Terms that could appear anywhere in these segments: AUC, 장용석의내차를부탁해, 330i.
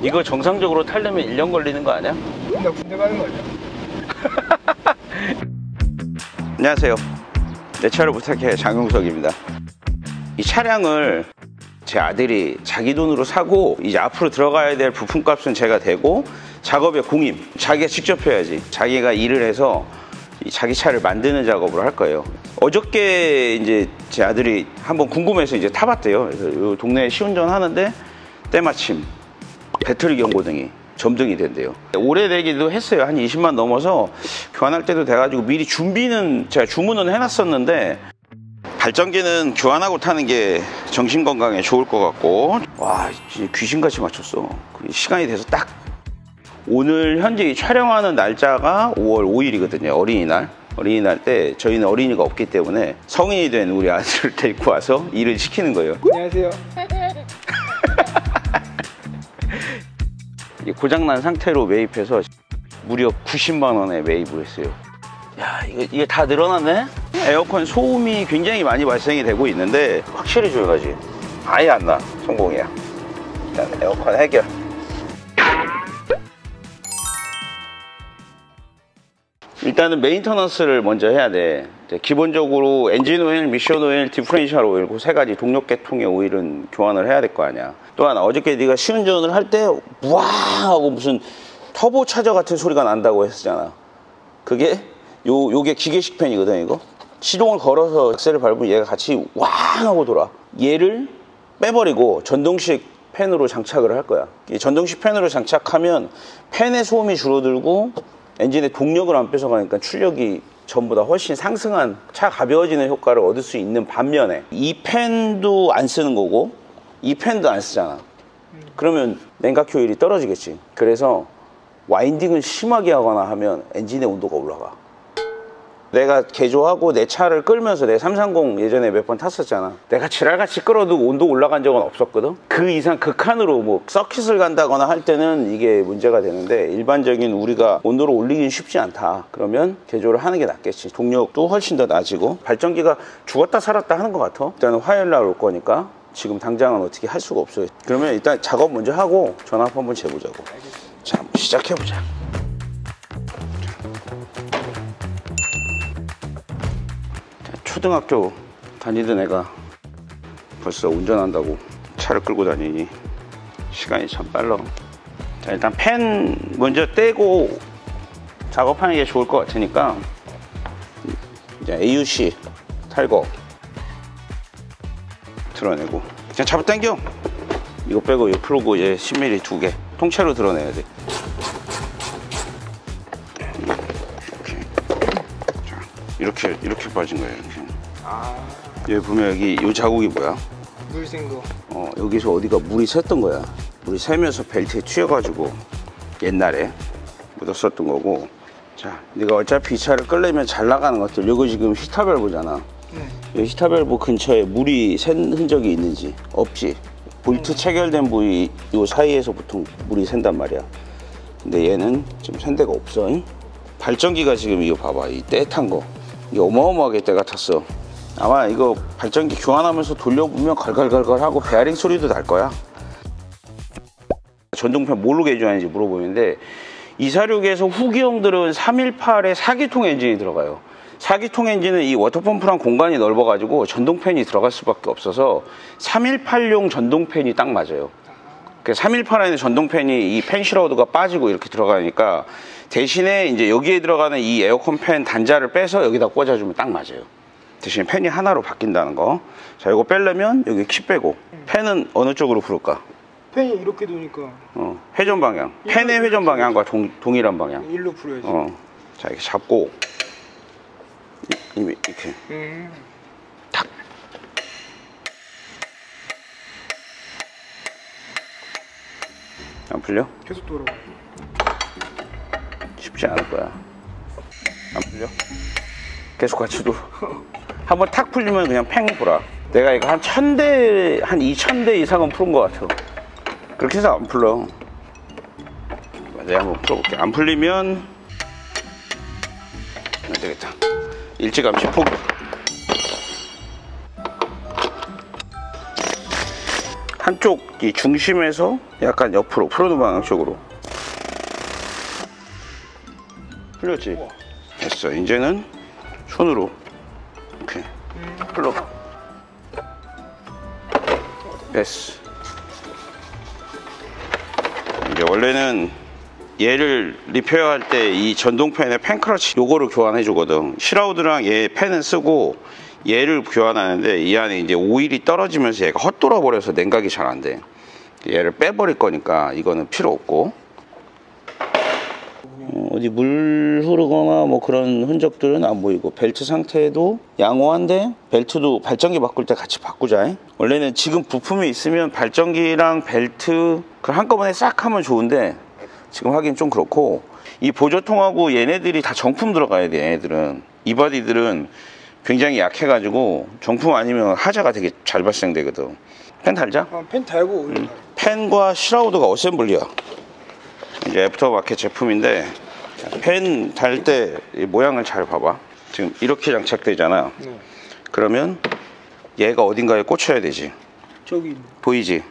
이거 정상적으로 타려면 1년 걸리는 거 아니야? 나 군대 가는 거 아니야? 안녕하세요. 내 차를 부탁해 장용석입니다. 이 차량을 제 아들이 자기 돈으로 사고 이제 앞으로 들어가야 될 부품값은 제가 대고 작업의 공임, 자기가 직접 해야지. 자기가 일을 해서 자기 차를 만드는 작업을 할 거예요. 어저께 이제 제 아들이 한번 궁금해서 이제 타봤대요. 그래서 요 동네에 시운전 하는데 때마침 배터리 경고등이 점등이 된대요. 오래되기도 했어요. 한 20만 넘어서 교환할 때도 돼가지고 미리 준비는 제가 주문은 해놨었는데, 발전기는 교환하고 타는 게 정신건강에 좋을 것 같고. 와, 귀신같이 맞췄어. 시간이 돼서 딱 오늘 현재 촬영하는 날짜가 5월 5일이거든요. 어린이날. 어린이날 때 저희는 어린이가 없기 때문에 성인이 된 우리 아들을 데리고 와서 일을 시키는 거예요. 안녕하세요. 고장난 상태로 매입해서 무려 90만원에 매입을 했어요. 야, 이게 다 늘어났네? 에어컨 소음이 굉장히 많이 발생이 되고 있는데 확실히 조용하지? 아예 안 나. 성공이야. 일단 에어컨 해결. 일단은 메인터넌스를 먼저 해야 돼. 기본적으로 엔진 오일, 미션 오일, 디퍼렌셜 오일, 그 세 가지 동력 계통의 오일은 교환을 해야 될 거 아니야. 또한 어저께 네가 시운전을 할 때 우와 하고 무슨 터보 차저 같은 소리가 난다고 했었잖아. 그게 요게 기계식 팬이거든. 이거 시동을 걸어서 엑셀을 밟으면 얘가 같이 와 하고 돌아. 얘를 빼버리고 전동식 팬으로 장착을 할 거야. 이 전동식 팬으로 장착하면 팬의 소음이 줄어들고 엔진의 동력을 안 뺏어가니까 출력이 전보다 훨씬 상승한, 차 가벼워지는 효과를 얻을 수 있는 반면에 이 팬도 안 쓰는 거고 이 팬도 안 쓰잖아. 그러면 냉각 효율이 떨어지겠지. 그래서 와인딩을 심하게 하거나 하면 엔진의 온도가 올라가. 내가 개조하고 내 차를 끌면서, 내 330 예전에 몇 번 탔었잖아. 내가 지랄같이 끌어도 온도 올라간 적은 없었거든. 그 이상 극한으로 뭐 서킷을 간다거나 할 때는 이게 문제가 되는데, 일반적인 우리가 온도를 올리긴 쉽지 않다. 그러면 개조를 하는 게 낫겠지. 동력도 훨씬 더 낮이고. 발전기가 죽었다 살았다 하는 것 같아. 일단은 화요일 날 올 거니까 지금 당장은 어떻게 할 수가 없어요. 그러면 일단 작업 먼저 하고 전압 한번 재보자고. 자, 한번 시작해보자. 초등학교 다니던 애가 벌써 운전한다고 차를 끌고 다니니 시간이 참 빨라. 자, 일단 팬 먼저 떼고 작업하는 게 좋을 것 같으니까 이제 AUC 탈거 드러내고 그냥 잡아 당겨. 이거 빼고 이거 풀고 얘 10mm 2개 통째로 드러내야 돼. 이렇게 빠진 거예요. 이렇게. 아. 여기 보면 여기 이 자국이 뭐야? 물 샌 거. 여기서 어디가 물이 샜던 거야. 물이 새면서 벨트에 튀어가지고 옛날에 묻었었던 거고. 자, 네가 어차피 이 차를 끌려면 잘 나가는 것들. 이거 지금 히터밸브잖아. 네. 히터밸브 근처에 물이 샌 흔적이 있는지 없지. 볼트 체결된 부위 이 사이에서 보통 물이 샌단 말이야. 근데 얘는 지금 샌 데가 없어. 잉? 발전기가 지금 이거 봐봐. 이 때 탄 거. 이게 어마어마하게 때가 탔어. 아마 이거 발전기 교환하면서 돌려보면 갈갈갈갈 하고 베어링 소리도 날 거야. 전동판 뭘로 개조하는지 물어보는데, 246에서 후기형들은 318에 4기통 엔진이 들어가요. 4기통 엔진은 이 워터펌프랑 공간이 넓어가지고 전동팬이 들어갈 수밖에 없어서 318용 전동팬이 딱 맞아요. 318 안에 전동팬이 이 팬시러우드가 빠지고 이렇게 들어가니까, 대신에 이제 여기에 들어가는 이 에어컨 팬 단자를 빼서 여기다 꽂아주면 딱 맞아요. 대신 팬이 하나로 바뀐다는 거. 자, 이거 빼려면 여기 키 빼고. 팬은 어느 쪽으로 부를까? 팬이 이렇게 도니까. 회전 방향. 팬의 회전 방향과 동일한 방향. 일로 부려야지. 자, 이렇게 잡고 이렇게. 탁. 안 풀려? 계속 돌아. 쉽지 않을 거야. 안 풀려? 계속 같이 돌아. 한번 탁 풀리면 그냥 팽 돌아. 내가 이거 한 1000대, 한 2000대 이상은 푸른 것 같아. 그렇게 해서 안 풀러. 내가 한번 풀어볼게. 안 풀리면 안 되겠다. 일찌감치 포기. 한쪽 이 중심에서 약간 옆으로 프로누 방향 쪽으로. 풀렸지? 우와. 됐어. 이제는 손으로 이렇게 풀러. 됐어. 이제 원래는 얘를 리페어할 때 이 전동팬의 팬크러치 요거를 교환해 주거든. 시라우드랑 얘 팬은 쓰고 얘를 교환하는데 이 안에 이제 오일이 떨어지면서 얘가 헛돌아 버려서 냉각이 잘 안 돼. 얘를 빼버릴 거니까 이거는 필요 없고. 어디 물 흐르거나 뭐 그런 흔적들은 안 보이고, 벨트 상태도 양호한데 벨트도 발전기 바꿀 때 같이 바꾸자. 원래는 지금 부품이 있으면 발전기랑 벨트 그걸 한꺼번에 싹 하면 좋은데 지금 하긴 좀 그렇고, 이 보조통하고 얘네들이 다 정품 들어가야 돼. 얘네들은 이 바디들은 굉장히 약해가지고 정품 아니면 하자가 되게 잘 발생되거든. 펜 달자? 펜 달고. 펜과 시라우드가 어셈블리야. 이제 애프터마켓 제품인데 펜 달 때 이 모양을 잘 봐봐. 지금 이렇게 장착되잖아. 네. 그러면 얘가 어딘가에 꽂혀야 되지. 저기 보이지?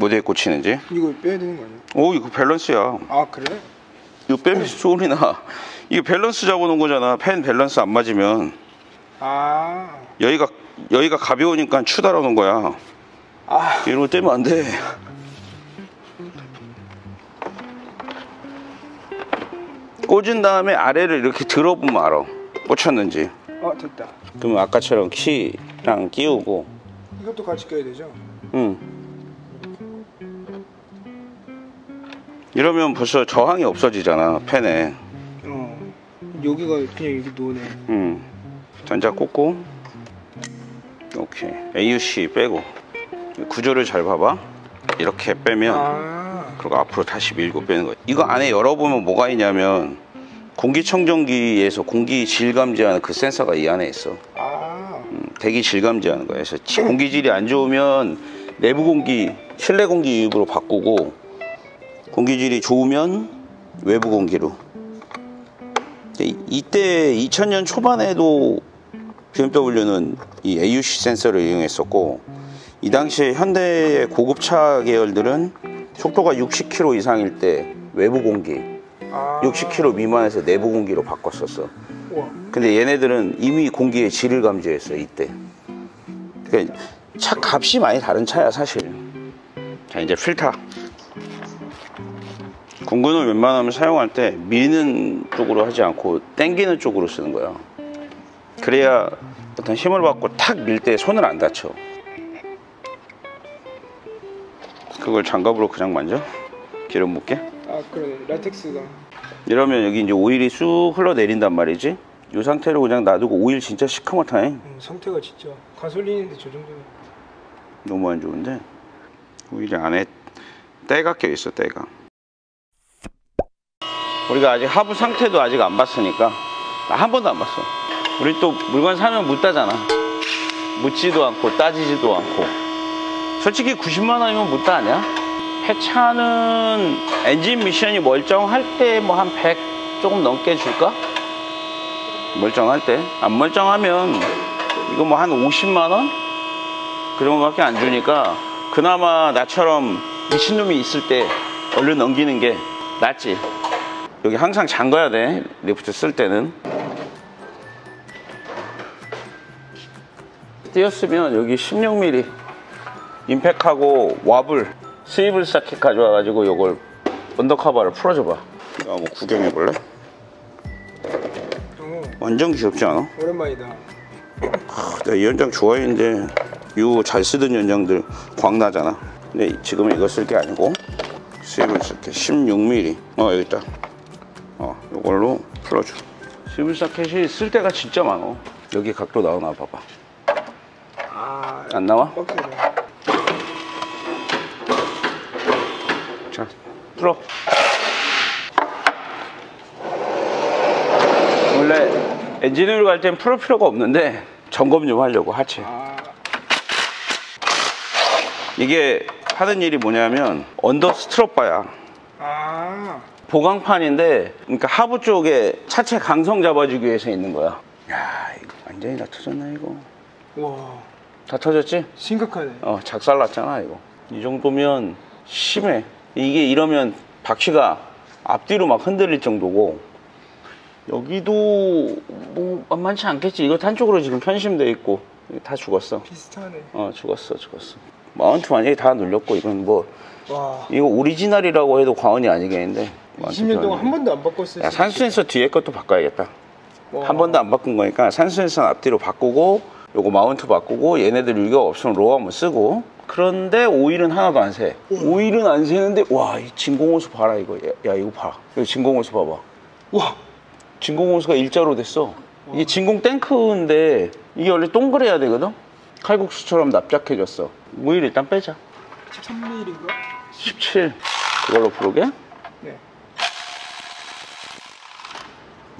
어디에 꽂히는지. 이거 빼야 되는 거 아니야? 오, 이거 밸런스야. 아 그래? 이거 빼면 소리 나. 이거 밸런스 잡아놓은 거잖아. 펜 밸런스 안 맞으면. 아. 여기가 가벼우니까 추 달아놓은 거야. 아. 이런 거 떼면 안 돼. 꽂은 다음에 아래를 이렇게 들어보면 알아. 꽂혔는지. 됐다. 그럼 아까처럼 키랑 끼우고. 이것도 같이 껴야 되죠? 응. 이러면 벌써 저항이 없어지잖아, 펜에. 여기가 그냥 이렇게 노네. 응. 전자 꽂고. 오케이. AUC 빼고. 구조를 잘 봐봐. 이렇게 빼면. 그리고 앞으로 다시 밀고 빼는 거예요. 이거 안에 열어보면 뭐가 있냐면 공기청정기에서 공기 질감지하는 그 센서가 이 안에 있어. 대기 질감지하는 거예요. 그래서 공기질이 안 좋으면 내부 공기, 실내 공기 유입으로 바꾸고, 공기질이 좋으면 외부 공기로. 이때 2000년 초반에도 BMW는 이 AUC 센서를 이용했었고, 이 당시에 현대의 고급차 계열들은 속도가 60km 이상일 때 외부 공기, 60km 미만에서 내부 공기로 바꿨었어. 우와. 근데 얘네들은 이미 공기의 질을 감지했어, 이때. 그러니까 차 값이 많이 다른 차야, 사실. 자, 이제 필터. 공구는 웬만하면 사용할 때 미는 쪽으로 하지 않고 당기는 쪽으로 쓰는 거야. 그래야 어떤 힘을 받고 탁 밀 때 손을 안 다쳐. 그걸 장갑으로 그냥 만져? 기름 묻게? 아 그래, 라텍스가. 이러면 여기 이제 오일이 쑥 흘러내린단 말이지. 이 상태로 그냥 놔두고. 오일 진짜 시커멓다잉. 상태가 진짜 가솔린인데 저 정도면 너무 안 좋은데. 오일이 안에 때가 껴있어, 때가. 우리가 아직 하부 상태도 아직 안 봤으니까. 나 한 번도 안 봤어. 우리 또 물건 사면 묻다잖아. 묻지도 않고 따지지도 않고. 솔직히 90만 원이면 못다 아니야? 폐차는 엔진 미션이 멀쩡할 때 뭐 한 100 조금 넘게 줄까? 멀쩡할 때? 안 멀쩡하면 이거 뭐 한 50만 원? 그런 것밖에 안 주니까 그나마 나처럼 미친놈이 있을 때 얼른 넘기는 게 낫지. 여기 항상 잠가야 돼, 리프트 쓸 때는. 띄었으면 여기 16mm 임팩하고 와블, 스위블 사켓 가져와가지고 요걸 언더커버를 풀어줘봐. 야, 뭐 구경해볼래? 완전 귀엽지 않아? 오랜만이다. 내가 이 연장 좋아했는데 요 잘 쓰던 연장들 광나잖아. 근데 지금은 이거 쓸 게 아니고 스위블 사켓 16mm 여기 있다. 요걸로 풀어줘. 스위블 사켓이 쓸 때가 진짜 많어. 여기 각도 나오나 봐봐. 안 나와? 자, 풀어. 원래 엔진으로 갈 땐 풀 필요가 없는데 점검 좀 하려고 하체. 이게 하는 일이 뭐냐면 언더 스트럿바야. 보강판인데, 그러니까 하부 쪽에 차체 강성 잡아주기 위해서 있는 거야. 야, 이거 완전히 다 터졌나 이거? 와, 다 터졌지? 심각하네. 작살났잖아 이거. 이 정도면 심해. 이게 이러면 바퀴가 앞뒤로 막 흔들릴 정도고, 여기도 뭐 만만치 않겠지. 이거 한쪽으로 지금 편심돼 있고 다 죽었어. 비슷하네. 어, 죽었어. 마운트 완전히 다 눌렸고, 이건 뭐 와. 이거 오리지널이라고 해도 과언이 아니겠는데. 20년 동안 한 번도 안 바꿨어. 산수 센서 뒤에 것도 바꿔야겠다. 와. 한 번도 안 바꾼 거니까 산수 센서는 앞뒤로 바꾸고, 요거 마운트 바꾸고, 얘네들 유격 없으면 로우 한번 쓰고. 그런데 오일은 하나도 안 새. 오일은 안 새는데, 와, 이 진공호수 봐라 이거. 야 이거 봐. 이거 진공호수 봐봐. 와, 진공호수가 일자로 됐어. 이게 진공 탱크인데 이게 원래 동그래야 되거든. 칼국수처럼 납작해졌어. 오일 일단 빼자. 13mm인가? 17. 그걸로 부르게? 네.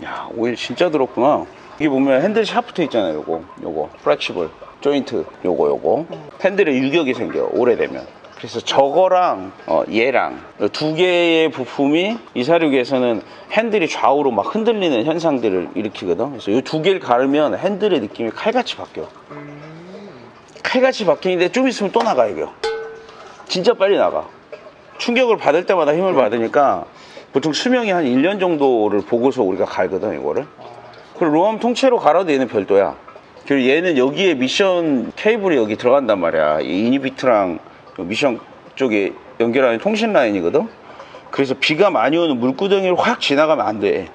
야, 오일 진짜 들었구나. 이게 보면 핸들 샤프트 있잖아요. 요거 플렉시블 조인트, 요거 핸들에 유격이 생겨, 오래되면. 그래서 저거랑 얘랑 두 개의 부품이 246에서는 핸들이 좌우로 막 흔들리는 현상들을 일으키거든. 그래서 이 두 개를 가르면 핸들의 느낌이 칼같이 바뀌어. 칼같이 바뀌는데 좀 있으면 또 나가. 이거 진짜 빨리 나가. 충격을 받을 때마다 힘을 받으니까 보통 수명이 한 1년 정도를 보고서 우리가 갈거든, 이거를. 그리고 로암 통째로 갈아도 얘는 별도야. 그리고 얘는 여기에 미션 케이블이 여기 들어간단 말이야. 이 이니비트랑 미션 쪽에 연결하는 통신 라인이거든. 그래서 비가 많이 오는 물구덩이를 확 지나가면 안 돼.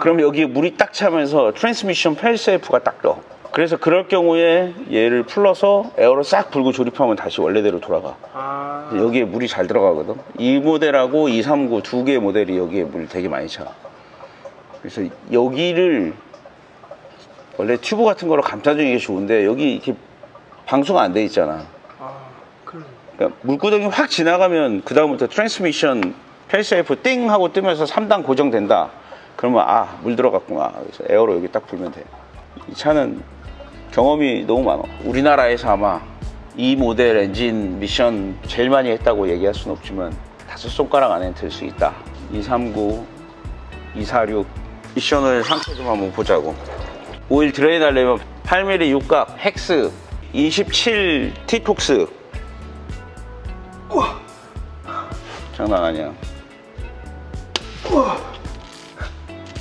그럼 여기에 물이 딱 차면서 트랜스미션 펠세이프가 딱 떠. 그래서 그럴 경우에 얘를 풀러서 에어로 싹 불고 조립하면 다시 원래대로 돌아가. 여기에 물이 잘 들어가거든. 이 모델하고 239 두 개의 모델이 여기에 물 되게 많이 차. 그래서 여기를 원래 튜브 같은 거로 감싸주는 게 좋은데 여기 이렇게 방수가 안 돼 있잖아. 그러니까 물구덩이 확 지나가면 그 다음부터 트랜스미션 펠세이프 띵 하고 뜨면서 3단 고정된다. 그러면 아, 물 들어갔구나. 그래서 에어로 여기 딱 불면 돼. 이 차는 경험이 너무 많아. 우리나라에서 아마 이 모델 엔진 미션 제일 많이 했다고 얘기할 수는 없지만 5손가락 안에 들 수 있다. 239, 246 미션을 상태 좀 한번 보자고. 오일 드레인 하려면 8mm 육각 헥스 27 티톡스. 우와. 장난 아니야. 우와.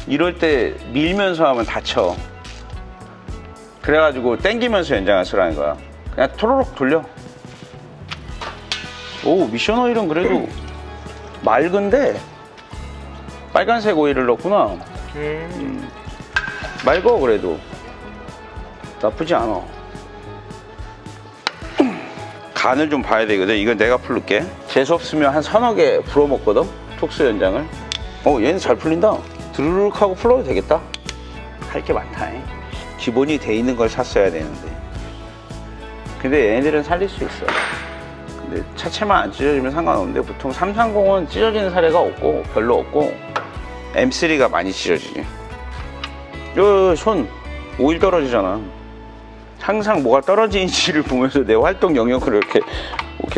이럴 때 밀면서 하면 다쳐. 그래가지고 땡기면서 연장을 쓰라는 거야. 그냥 토로록 돌려. 오, 미션 오일은 그래도 맑은데 빨간색 오일을 넣었구나. 맑어. 그래도 나쁘지 않아. 간을 좀 봐야 되거든. 이건 내가 풀을게. 재수 없으면 한 3개 불어먹거든, 톡스 연장을. 얘는 잘 풀린다. 드르륵 하고 풀어도 되겠다. 할 게 많다. 기본이 돼 있는 걸 샀어야 되는데. 근데 얘네들은 살릴 수 있어. 근데 차체만 안 찢어지면 상관없는데 보통 330은 찢어지는 사례가 없고, 별로 없고, M3가 많이 찢어지지. 요 손 오일 떨어지잖아. 항상 뭐가 떨어지는지를 보면서 내 활동 영역을 이렇게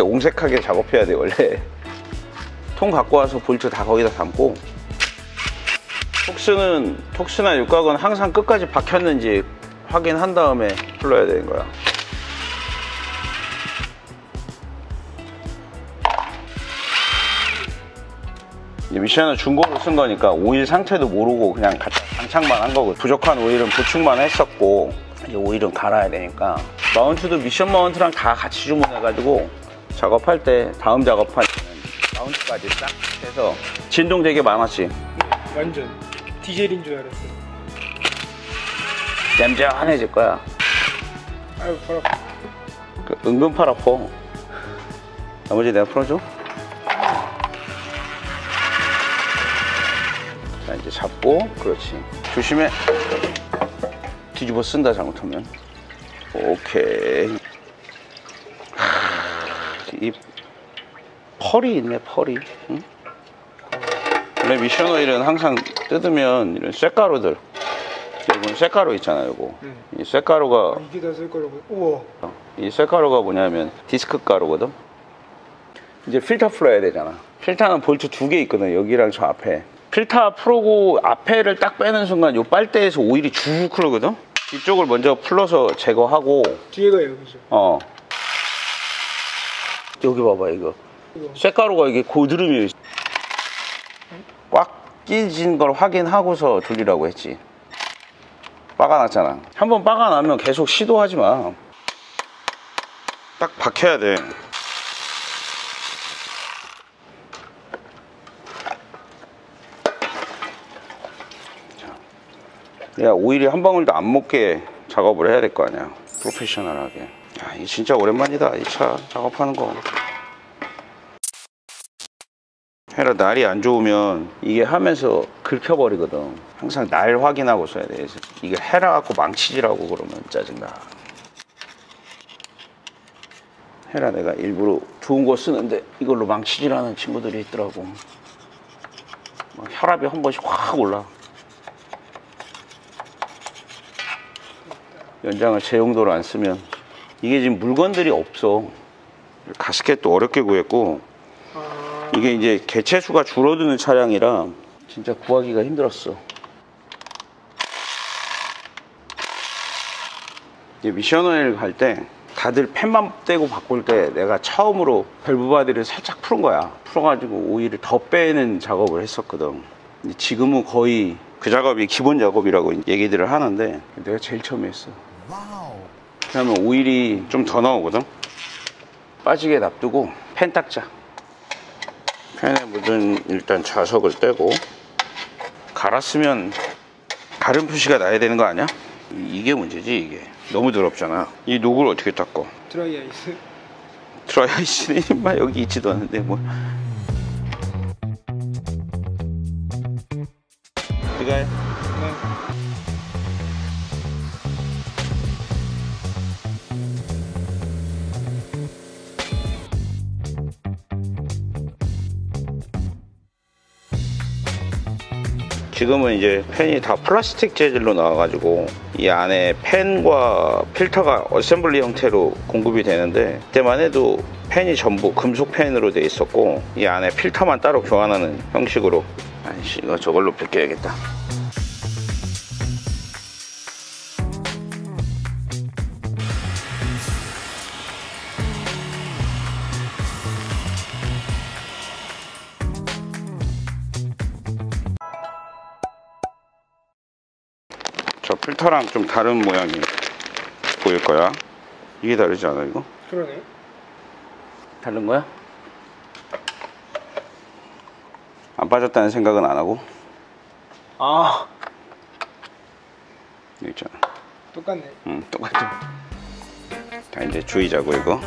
옹색하게 작업해야 돼. 원래 통 갖고 와서 볼트 다 거기다 담고. 톡스나 육각은 항상 끝까지 박혔는지 확인한 다음에 풀러야 되는 거야. 미션은 중고로 쓴 거니까 오일 상태도 모르고 그냥 장착만 한 거고, 부족한 오일은 보충만 했었고, 이제 오일은 갈아야 되니까. 마운트도 미션 마운트랑 다 같이 주문해가지고 작업할 때, 다음 작업할 때는 마운트까지 딱 해서. 진동 되게 많았지? 완전 디젤인 줄 알았어. 얌전해질 거야. 아유, 팔 아파. 은근 팔 아파. 나머지 내가 풀어줘. 자, 이제 잡고. 그렇지, 조심해. 뒤집어 쓴다 잘못하면. 오케이. 이 펄이 있네, 펄이. 응? 원래 미션 오일은 항상 뜯으면 이런 쇳가루들, 이건 쇳가루 있잖아요, 요거. 이 쇳가루가, 이게 다 쇳가루고. 우와. 이 쇳가루가 뭐냐면 디스크 가루거든. 이제 필터 풀어야 되잖아. 필터는 볼트 2개 있거든, 여기랑 저 앞에. 필터 풀고 앞에를 딱 빼는 순간 요 빨대에서 오일이 쭉 흐르거든. 뒤쪽을 먼저 풀러서 제거하고. 뒤에가 여기죠. 여기 봐봐, 이거. 쇳가루가 이게 고드름이 꽉 끼진 걸 확인하고서 돌리라고 했지. 빠가 났잖아. 한번 빠가 나면 계속 시도하지 마. 딱 박혀야 돼. 내가 오일이 한 방울도 안 먹게 작업을 해야 될 거 아니야, 프로페셔널하게. 야, 이거 진짜 오랜만이다, 이 차 작업하는 거. 헤라, 날이 안 좋으면 이게 하면서 긁혀버리거든. 항상 날 확인하고 써야 돼. 이게 헤라 갖고 망치질하고 그러면 짜증나. 헤라 내가 일부러 좋은 거 쓰는데 이걸로 망치질하는 친구들이 있더라고. 막 혈압이 한 번씩 확 올라. 연장을 제 용도로 안 쓰면. 이게 지금 물건들이 없어. 가스켓도 어렵게 구했고, 이게 이제 개체수가 줄어드는 차량이라 진짜 구하기가 힘들었어. 이제 미션오일 갈 때 다들 팬만 떼고 바꿀 때 내가 처음으로 밸브 바디를 살짝 푼 거야. 풀어가지고 오일을 더 빼는 작업을 했었거든. 지금은 거의 그 작업이 기본 작업이라고 얘기들을 하는데 내가 제일 처음에 했어. 그러면 오일이 좀 더 나오거든. 빠지게 놔두고 팬 닦자. 팬에 묻은 일단 자석을 떼고, 갈았으면 가름 표시가 나야 되는 거 아니야? 이게 문제지. 이게 너무 더럽잖아. 이 녹을 어떻게 닦어? 드라이 아이스? 드라이 아이스는 인마 여기 있지도 않은데 뭐. 네. 지금은 이제 팬이 다 플라스틱 재질로 나와가지고 이 안에 팬과 필터가 어셈블리 형태로 공급이 되는데, 그때만 해도 팬이 전부 금속 팬으로 돼 있었고 이 안에 필터만 따로 교환하는 형식으로. 아이씨, 이거 저걸로 벗겨야겠다. 저 필터랑 좀 다른 모양이 보일 거야. 이게 다르지 않아, 이거? 그러네. 다른 거야? 안 빠졌다는 생각은 안 하고. 아, 여기 있잖아. 똑같네. 응, 똑같아. 자, 이제 주의자고. 이거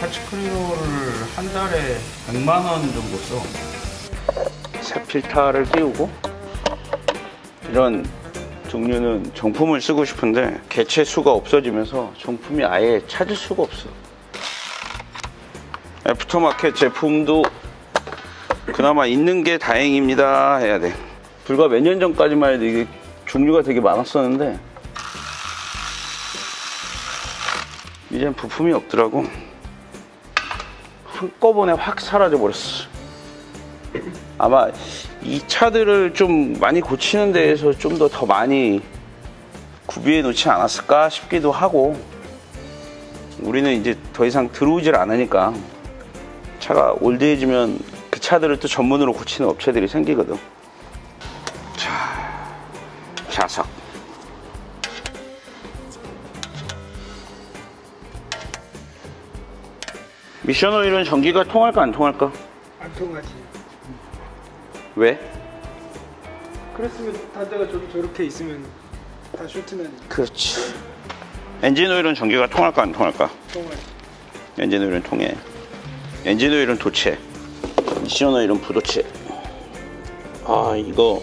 파츠클리너를 한 달에 100만 원 정도 써. 새 필터를 끼우고. 이런 종류는 정품을 쓰고 싶은데 개체 수가 없어지면서 정품이 아예 찾을 수가 없어. 애프터마켓 제품도 그나마 있는 게 다행입니다 해야 돼. 불과 몇 년 전까지만 해도 이게 종류가 되게 많았었는데 이젠 부품이 없더라고. 한꺼번에 확 사라져 버렸어. 아마 이 차들을 좀 많이 고치는 데에서 좀 더 많이 구비해 놓지 않았을까 싶기도 하고, 우리는 이제 더 이상 들어오질 않으니까 차가 올드해지면 그 차들을 또 전문으로 고치는 업체들이 생기거든. 자, 자석. 미션 오일은 전기가 통할까 안 통할까? 안 통하지. 왜? 그랬으면 단자가 저렇게 있으면 다 쇼트나니까. 그렇지. 엔진 오일은 전기가 통할까 안 통할까? 통해. 엔진 오일은 통해. 엔진 오일은 도체, 미션 오일은 부도체. 아, 이거